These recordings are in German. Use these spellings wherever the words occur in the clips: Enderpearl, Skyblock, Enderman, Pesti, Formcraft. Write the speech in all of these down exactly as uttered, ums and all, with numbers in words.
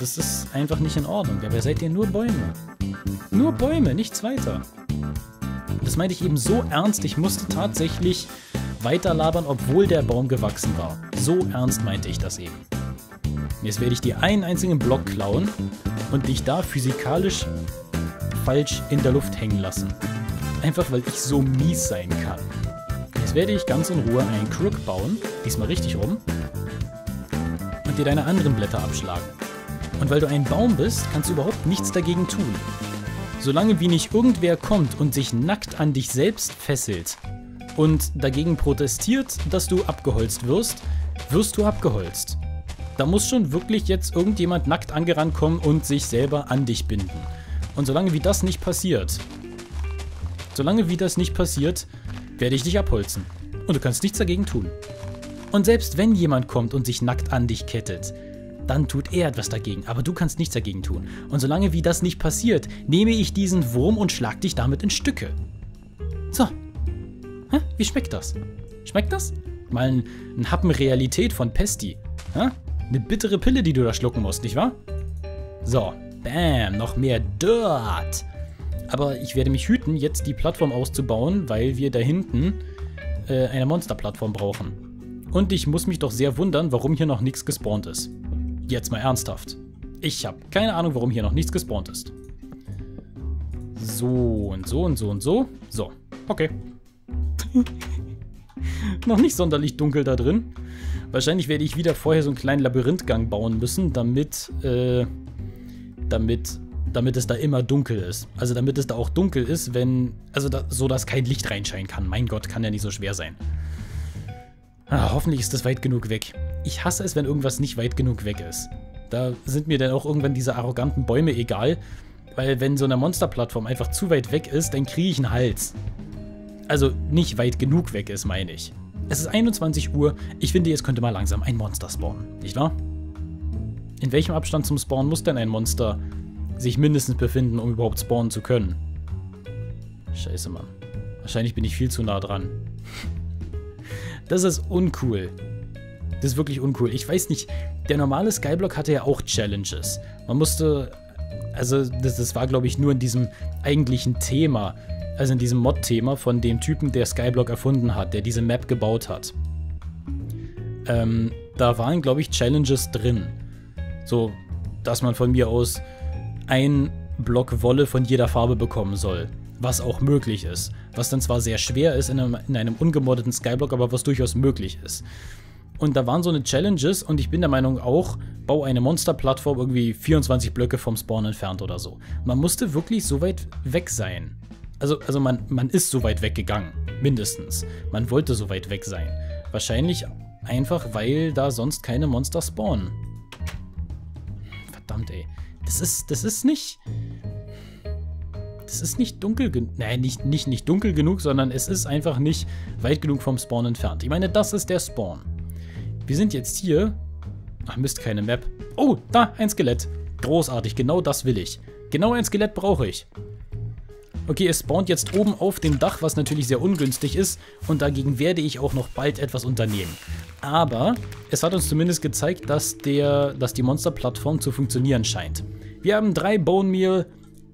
Das ist einfach nicht in Ordnung. Dabei seid ihr nur Bäume. Nur Bäume, nichts weiter. Das meinte ich eben so ernst. Ich musste tatsächlich weiterlabern, obwohl der Baum gewachsen war. So ernst meinte ich das eben. Jetzt werde ich dir einen einzigen Block klauen und dich da physikalisch falsch in der Luft hängen lassen. Einfach, weil ich so mies sein kann. Jetzt werde ich ganz in Ruhe einen Crook bauen, diesmal richtig rum, und dir deine anderen Blätter abschlagen. Und weil du ein Baum bist, kannst du überhaupt nichts dagegen tun. Solange wie nicht irgendwer kommt und sich nackt an dich selbst fesselt und dagegen protestiert, dass du abgeholzt wirst, wirst du abgeholzt. Da muss schon wirklich jetzt irgendjemand nackt angerannt kommen und sich selber an dich binden. Und solange wie das nicht passiert, solange wie das nicht passiert, werde ich dich abholzen. Und du kannst nichts dagegen tun. Und selbst wenn jemand kommt und sich nackt an dich kettet, dann tut er etwas dagegen, aber du kannst nichts dagegen tun. Und solange wie das nicht passiert, nehme ich diesen Wurm und schlag dich damit in Stücke. So. Hä? Wie schmeckt das? Schmeckt das? Mal ein, ein Happen Realität von Pesti. Hä? Eine bittere Pille, die du da schlucken musst, nicht wahr? So. Bam. Noch mehr Dirt. Aber ich werde mich hüten, jetzt die Plattform auszubauen, weil wir da hinten äh, eine Monsterplattform brauchen. Und ich muss mich doch sehr wundern, warum hier noch nichts gespawnt ist. Jetzt mal ernsthaft. Ich habe keine Ahnung, warum hier noch nichts gespawnt ist. So und so und so und so. So, okay. Noch nicht sonderlich dunkel da drin. Wahrscheinlich werde ich wieder vorher so einen kleinen Labyrinthgang bauen müssen, damit, äh, damit... damit es da immer dunkel ist. Also damit es da auch dunkel ist, wenn... Also da, so, dass kein Licht reinscheinen kann. Mein Gott, kann ja nicht so schwer sein. Ah, hoffentlich ist das weit genug weg. Ich hasse es, wenn irgendwas nicht weit genug weg ist. Da sind mir dann auch irgendwann diese arroganten Bäume egal. Weil wenn so eine Monsterplattform einfach zu weit weg ist, dann kriege ich einen Hals. Also nicht weit genug weg ist, meine ich. Es ist einundzwanzig Uhr. Ich finde, jetzt könnte mal langsam ein Monster spawnen. Nicht wahr? In welchem Abstand zum Spawn muss denn ein Monster sich mindestens befinden, um überhaupt spawnen zu können? Scheiße, Mann. Wahrscheinlich bin ich viel zu nah dran. Das ist uncool. Das ist wirklich uncool. Ich weiß nicht, der normale Skyblock hatte ja auch Challenges. Man musste, also das, das war, glaube ich, nur in diesem eigentlichen Thema, also in diesem Mod-Thema von dem Typen, der Skyblock erfunden hat, der diese Map gebaut hat. Ähm, da waren, glaube ich, Challenges drin. So, dass man von mir aus ein Block Wolle von jeder Farbe bekommen soll, was auch möglich ist. Was dann zwar sehr schwer ist in einem, in einem ungemoddeten Skyblock, aber was durchaus möglich ist. Und da waren so eine Challenges und ich bin der Meinung auch, bau eine Monsterplattform irgendwie vierundzwanzig Blöcke vom Spawn entfernt oder so. Man musste wirklich so weit weg sein. Also, also man, man ist so weit weggegangen, mindestens. Man wollte so weit weg sein. Wahrscheinlich einfach, weil da sonst keine Monster spawnen. Verdammt, ey. Das ist, das ist nicht, das ist nicht dunkel genug, nein, nicht, nicht, nicht dunkel genug, sondern es ist einfach nicht weit genug vom Spawn entfernt. Ich meine, das ist der Spawn. Wir sind jetzt hier, ach Mist, keine Map. Oh, da, ein Skelett. Großartig, genau das will ich. Genau ein Skelett brauche ich. Okay, es spawnt jetzt oben auf dem Dach, was natürlich sehr ungünstig ist. Und dagegen werde ich auch noch bald etwas unternehmen. Aber es hat uns zumindest gezeigt, dass, der, dass die Monsterplattform zu funktionieren scheint. Wir haben drei Bone Meal.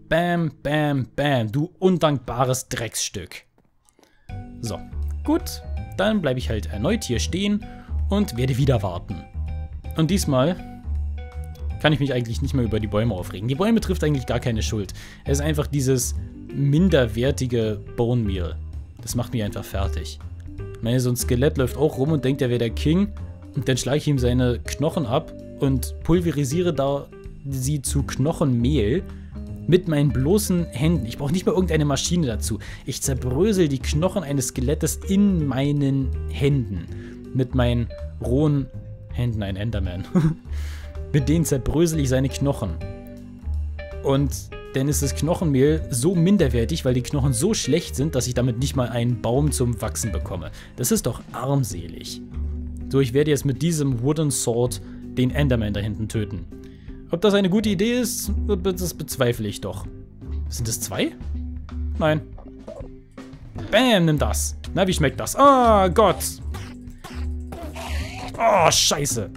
Bam, bam, bam. Du undankbares Drecksstück. So, gut. Dann bleibe ich halt erneut hier stehen und werde wieder warten. Und diesmal kann ich mich eigentlich nicht mehr über die Bäume aufregen. Die Bäume trifft eigentlich gar keine Schuld. Es ist einfach dieses minderwertige Bone Meal. Das macht mich einfach fertig. Ich meine, so ein Skelett läuft auch rum und denkt, er wäre der King. Und dann schlage ich ihm seine Knochen ab und pulverisiere da sie zu Knochenmehl mit meinen bloßen Händen. Ich brauche nicht mal irgendeine Maschine dazu. Ich zerbrösel die Knochen eines Skelettes in meinen Händen. Mit meinen rohen Händen, ein Enderman. Mit denen zerbrösel ich seine Knochen. Und dann ist das Knochenmehl so minderwertig, weil die Knochen so schlecht sind, dass ich damit nicht mal einen Baum zum Wachsen bekomme. Das ist doch armselig. So, ich werde jetzt mit diesem Wooden Sword den Enderman da hinten töten. Ob das eine gute Idee ist, das bezweifle ich doch. Sind es zwei? Nein. Bam, nimm das. Na, wie schmeckt das? Ah, Gott. Oh, scheiße.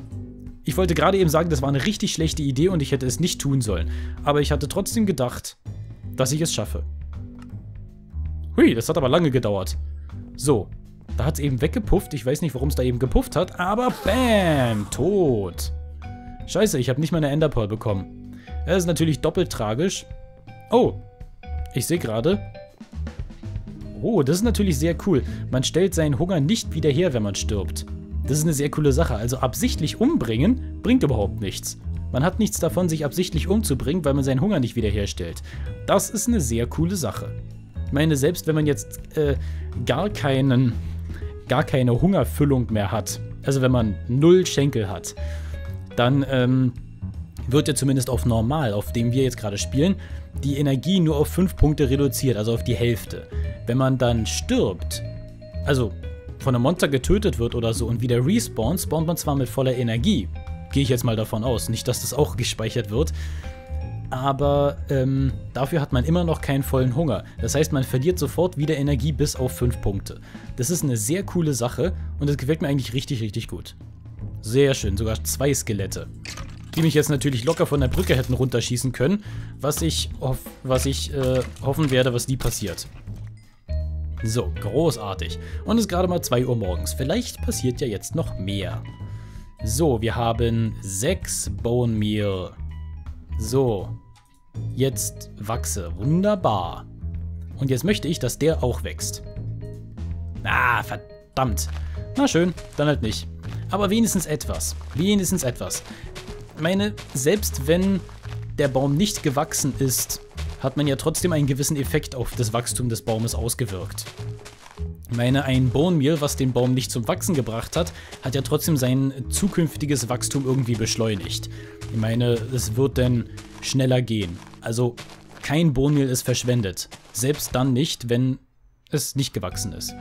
Ich wollte gerade eben sagen, das war eine richtig schlechte Idee und ich hätte es nicht tun sollen. Aber ich hatte trotzdem gedacht, dass ich es schaffe. Hui, das hat aber lange gedauert. So, da hat es eben weggepufft. Ich weiß nicht, warum es da eben gepufft hat, aber bam, tot. Scheiße, ich habe nicht mal eine Enderpearl bekommen. Das ist natürlich doppelt tragisch. Oh, ich sehe gerade... Oh, das ist natürlich sehr cool. Man stellt seinen Hunger nicht wieder her, wenn man stirbt. Das ist eine sehr coole Sache. Also absichtlich umbringen bringt überhaupt nichts. Man hat nichts davon, sich absichtlich umzubringen, weil man seinen Hunger nicht wiederherstellt. Das ist eine sehr coole Sache. Ich meine, selbst wenn man jetzt äh, gar keinen, gar keine Hungerfüllung mehr hat, also wenn man null Schenkel hat, dann ähm, wird ja zumindest auf normal, auf dem wir jetzt gerade spielen, die Energie nur auf fünf Punkte reduziert, also auf die Hälfte. Wenn man dann stirbt, also von einem Monster getötet wird oder so und wieder respawnt, spawnt man zwar mit voller Energie, gehe ich jetzt mal davon aus, nicht, dass das auch gespeichert wird, aber ähm, dafür hat man immer noch keinen vollen Hunger. Das heißt, man verliert sofort wieder Energie bis auf fünf Punkte. Das ist eine sehr coole Sache und das gefällt mir eigentlich richtig, richtig gut. Sehr schön, sogar zwei Skelette, die mich jetzt natürlich locker von der Brücke hätten runterschießen können, was ich, hoff, was ich äh, hoffen werde, was nie passiert. So, großartig. Und es ist gerade mal zwei Uhr morgens. Vielleicht passiert ja jetzt noch mehr. So, wir haben sechs Bone Meal. So, jetzt wachse. Wunderbar. Und jetzt möchte ich, dass der auch wächst. Ah, verdammt. Na schön, dann halt nicht. Aber wenigstens etwas. Wenigstens etwas. Ich meine, selbst wenn der Baum nicht gewachsen ist, hat man ja trotzdem einen gewissen Effekt auf das Wachstum des Baumes ausgewirkt. Ich meine, ein Bone Meal, was den Baum nicht zum Wachsen gebracht hat, hat ja trotzdem sein zukünftiges Wachstum irgendwie beschleunigt. Ich meine, es wird dann schneller gehen. Also kein Bone Meal ist verschwendet. Selbst dann nicht, wenn es nicht gewachsen ist.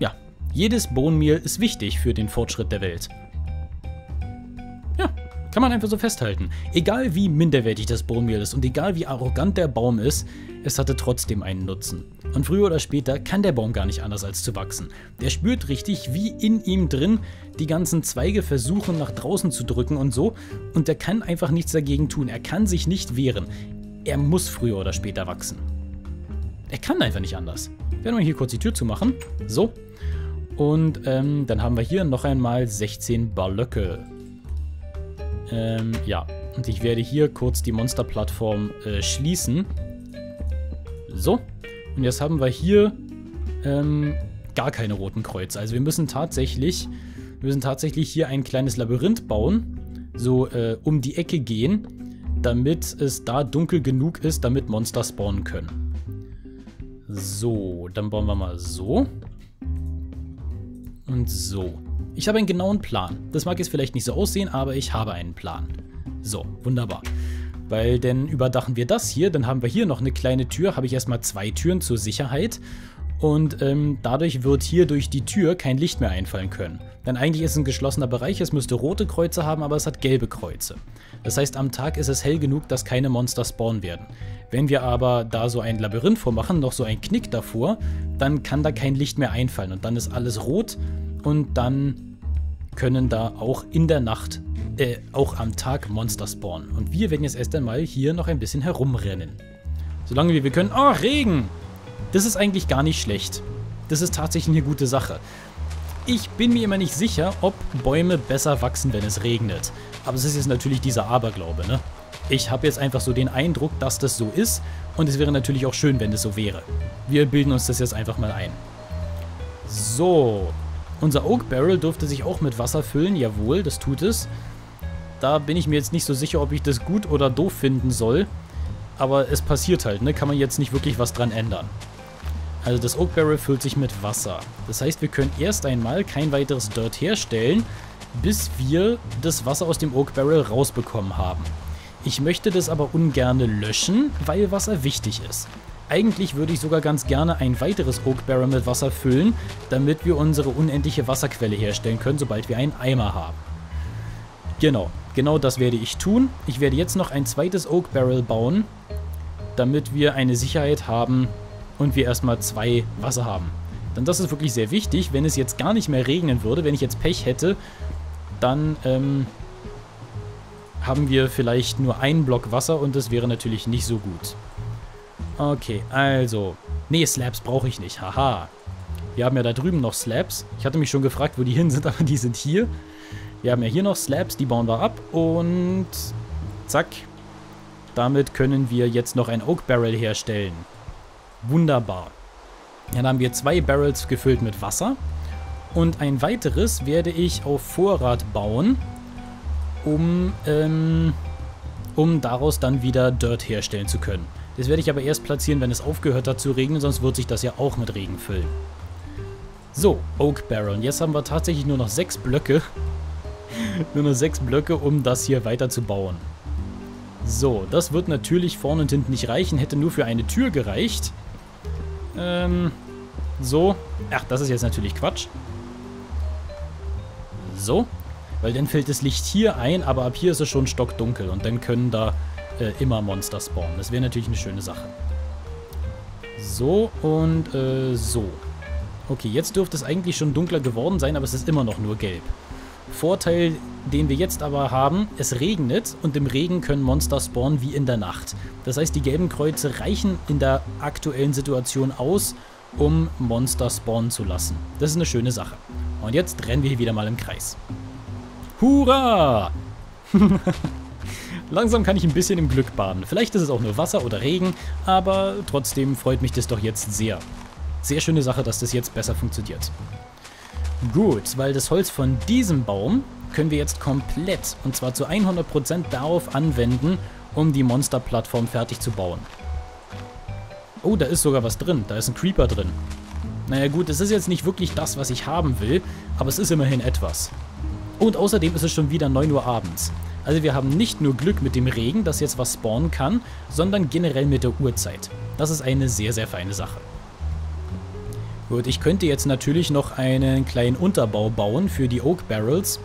Ja, jedes Bone Meal ist wichtig für den Fortschritt der Welt. Ja. Kann man einfach so festhalten. Egal wie minderwertig das Bone Meal ist und egal wie arrogant der Baum ist, es hatte trotzdem einen Nutzen. Und früher oder später kann der Baum gar nicht anders als zu wachsen. Der spürt richtig, wie in ihm drin die ganzen Zweige versuchen nach draußen zu drücken und so. Und der kann einfach nichts dagegen tun. Er kann sich nicht wehren. Er muss früher oder später wachsen. Er kann einfach nicht anders. Wir werden mal hier kurz die Tür zumachen. So. Und ähm, dann haben wir hier noch einmal sechzehn Blöcke. Ähm, ja, und ich werde hier kurz die Monsterplattform äh, schließen. So, und jetzt haben wir hier ähm, gar keine roten Kreuze. Also wir müssen tatsächlich, wir müssen tatsächlich hier ein kleines Labyrinth bauen, so äh, um die Ecke gehen, damit es da dunkel genug ist, damit Monster spawnen können. So, dann bauen wir mal so. Und so. Ich habe einen genauen Plan. Das mag jetzt vielleicht nicht so aussehen, aber ich habe einen Plan. So, wunderbar. Weil dann überdachen wir das hier, dann haben wir hier noch eine kleine Tür, habe ich erstmal zwei Türen zur Sicherheit. Und ähm, dadurch wird hier durch die Tür kein Licht mehr einfallen können. Denn eigentlich ist es ein geschlossener Bereich, es müsste rote Kreuze haben, aber es hat gelbe Kreuze. Das heißt, am Tag ist es hell genug, dass keine Monster spawnen werden. Wenn wir aber da so ein Labyrinth vormachen, noch so einen Knick davor, dann kann da kein Licht mehr einfallen und dann ist alles rot. Und dann können da auch in der Nacht, äh, auch am Tag Monster spawnen. Und wir werden jetzt erst einmal hier noch ein bisschen herumrennen. Solange wir, wir können... Oh, Regen! Das ist eigentlich gar nicht schlecht. Das ist tatsächlich eine gute Sache. Ich bin mir immer nicht sicher, ob Bäume besser wachsen, wenn es regnet. Aber es ist jetzt natürlich dieser Aberglaube, ne? Ich habe jetzt einfach so den Eindruck, dass das so ist. Und es wäre natürlich auch schön, wenn es so wäre. Wir bilden uns das jetzt einfach mal ein. So... Unser Oak Barrel dürfte sich auch mit Wasser füllen. Jawohl, das tut es. Da bin ich mir jetzt nicht so sicher, ob ich das gut oder doof finden soll. Aber es passiert halt, ne? Kann man jetzt nicht wirklich was dran ändern. Also das Oak Barrel füllt sich mit Wasser. Das heißt, wir können erst einmal kein weiteres Dirt herstellen, bis wir das Wasser aus dem Oak Barrel rausbekommen haben. Ich möchte das aber ungerne löschen, weil Wasser wichtig ist. Eigentlich würde ich sogar ganz gerne ein weiteres Oak Barrel mit Wasser füllen, damit wir unsere unendliche Wasserquelle herstellen können, sobald wir einen Eimer haben. Genau, genau das werde ich tun. Ich werde jetzt noch ein zweites Oak Barrel bauen, damit wir eine Sicherheit haben und wir erstmal zwei Wasser haben. Denn das ist wirklich sehr wichtig, wenn es jetzt gar nicht mehr regnen würde, wenn ich jetzt Pech hätte, dann ähm, haben wir vielleicht nur einen Block Wasser und das wäre natürlich nicht so gut. Okay, also. Nee, Slabs brauche ich nicht. Haha. Wir haben ja da drüben noch Slabs. Ich hatte mich schon gefragt, wo die hin sind, aber die sind hier. Wir haben ja hier noch Slabs, die bauen wir ab und zack. Damit können wir jetzt noch ein Oak Barrel herstellen. Wunderbar. Dann haben wir zwei Barrels gefüllt mit Wasser. Und ein weiteres werde ich auf Vorrat bauen, um, ähm, um daraus dann wieder Dirt herstellen zu können. Das werde ich aber erst platzieren, wenn es aufgehört hat zu regnen, sonst wird sich das ja auch mit Regen füllen. So, Oak Barrel. Und jetzt haben wir tatsächlich nur noch sechs Blöcke. nur noch sechs Blöcke, um das hier weiter zu bauen. So, das wird natürlich vorne und hinten nicht reichen. Hätte nur für eine Tür gereicht. Ähm, so. Ach, das ist jetzt natürlich Quatsch. So, weil dann fällt das Licht hier ein, aber ab hier ist es schon stockdunkel und dann können da äh, immer Monster spawnen. Das wäre natürlich eine schöne Sache. So und äh, so. Okay, jetzt dürfte es eigentlich schon dunkler geworden sein, aber es ist immer noch nur gelb. Vorteil, den wir jetzt aber haben, es regnet und im Regen können Monster spawnen wie in der Nacht. Das heißt, die gelben Kreuze reichen in der aktuellen Situation aus, um Monster spawnen zu lassen. Das ist eine schöne Sache. Und jetzt rennen wir hier wieder mal im Kreis. Hurra! Langsam kann ich ein bisschen im Glück baden. Vielleicht ist es auch nur Wasser oder Regen, aber trotzdem freut mich das doch jetzt sehr. Sehr schöne Sache, dass das jetzt besser funktioniert. Gut, weil das Holz von diesem Baum können wir jetzt komplett, und zwar zu hundert Prozent darauf anwenden, um die Monsterplattform fertig zu bauen. Oh, da ist sogar was drin. Da ist ein Creeper drin. Naja gut, es ist jetzt nicht wirklich das, was ich haben will, aber es ist immerhin etwas. Und außerdem ist es schon wieder neun Uhr abends. Also wir haben nicht nur Glück mit dem Regen, dass jetzt was spawnen kann, sondern generell mit der Uhrzeit. Das ist eine sehr, sehr feine Sache. Gut, ich könnte jetzt natürlich noch einen kleinen Unterbau bauen für die Oak Barrels,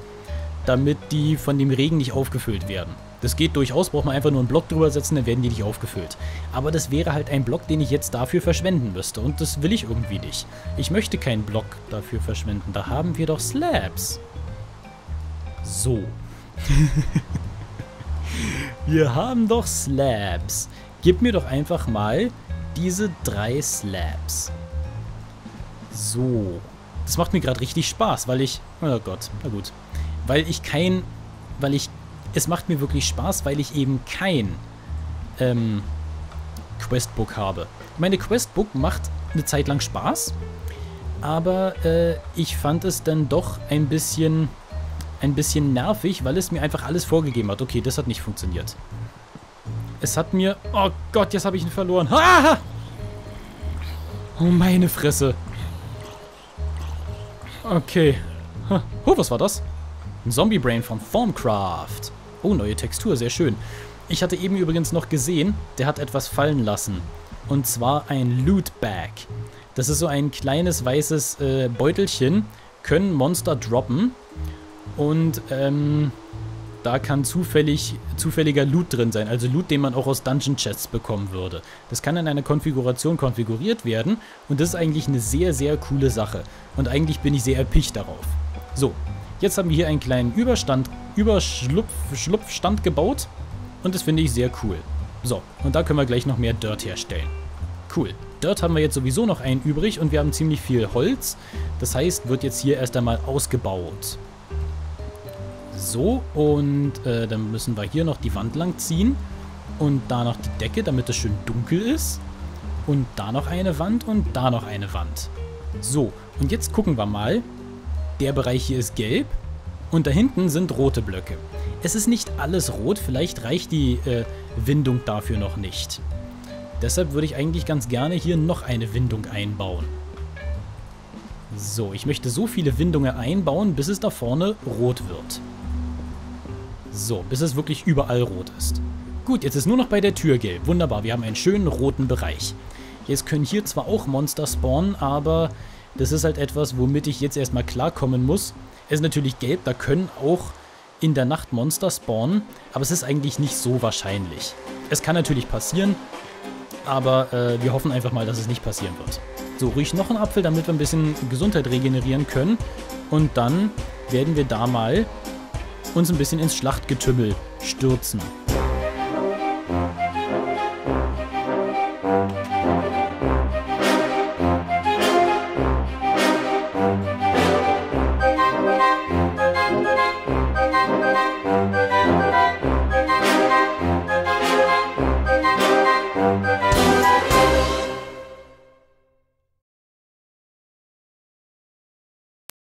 damit die von dem Regen nicht aufgefüllt werden. Das geht durchaus, braucht man einfach nur einen Block drüber setzen, dann werden die nicht aufgefüllt. Aber das wäre halt ein Block, den ich jetzt dafür verschwenden müsste und das will ich irgendwie nicht. Ich möchte keinen Block dafür verschwenden, da haben wir doch Slabs. So. Wir haben doch Slabs. Gib mir doch einfach mal diese drei Slabs. So. Das macht mir gerade richtig Spaß, weil ich... Oh Gott, na gut. Weil ich kein... Weil ich... Es macht mir wirklich Spaß, weil ich eben kein ähm, Questbook habe. Meine Questbook macht eine Zeit lang Spaß, aber äh, ich fand es dann doch ein bisschen, ein bisschen nervig, weil es mir einfach alles vorgegeben hat. Okay, das hat nicht funktioniert. Es hat mir... Oh Gott, jetzt habe ich ihn verloren. Ah! Oh, meine Fresse. Okay. Oh, was war das? Ein Zombie Brain von Formcraft. Oh, neue Textur, sehr schön. Ich hatte eben übrigens noch gesehen, der hat etwas fallen lassen. Und zwar ein Loot Bag. Das ist so ein kleines weißes äh, Beutelchen. Können Monster droppen. Und ähm, da kann zufällig, zufälliger Loot drin sein. Also Loot, den man auch aus Dungeon Chests bekommen würde. Das kann in einer Konfiguration konfiguriert werden. Und das ist eigentlich eine sehr, sehr coole Sache. Und eigentlich bin ich sehr erpicht darauf. So. Jetzt haben wir hier einen kleinen Überstand, Überschlupf, Schlupfstand gebaut und das finde ich sehr cool. So, und da können wir gleich noch mehr Dirt herstellen. Cool. Dirt haben wir jetzt sowieso noch einen übrig und wir haben ziemlich viel Holz. Das heißt, wird jetzt hier erst einmal ausgebaut. So, und äh, dann müssen wir hier noch die Wand lang ziehen und da noch die Decke, damit es schön dunkel ist. Und da noch eine Wand und da noch eine Wand. So, und jetzt gucken wir mal. Der Bereich hier ist gelb und da hinten sind rote Blöcke. Es ist nicht alles rot, vielleicht reicht die äh, Windung dafür noch nicht. Deshalb würde ich eigentlich ganz gerne hier noch eine Windung einbauen. So, ich möchte so viele Windungen einbauen, bis es da vorne rot wird. So, bis es wirklich überall rot ist. Gut, jetzt ist nur noch bei der Tür gelb. Wunderbar, wir haben einen schönen roten Bereich. Jetzt können hier zwar auch Monster spawnen, aber... Das ist halt etwas, womit ich jetzt erstmal klarkommen muss. Es ist natürlich gelb, da können auch in der Nacht Monster spawnen, aber es ist eigentlich nicht so wahrscheinlich. Es kann natürlich passieren, aber äh, wir hoffen einfach mal, dass es nicht passieren wird. So, ruhig noch ein Apfel, damit wir ein bisschen Gesundheit regenerieren können. Und dann werden wir da mal uns ein bisschen ins Schlachtgetümmel stürzen.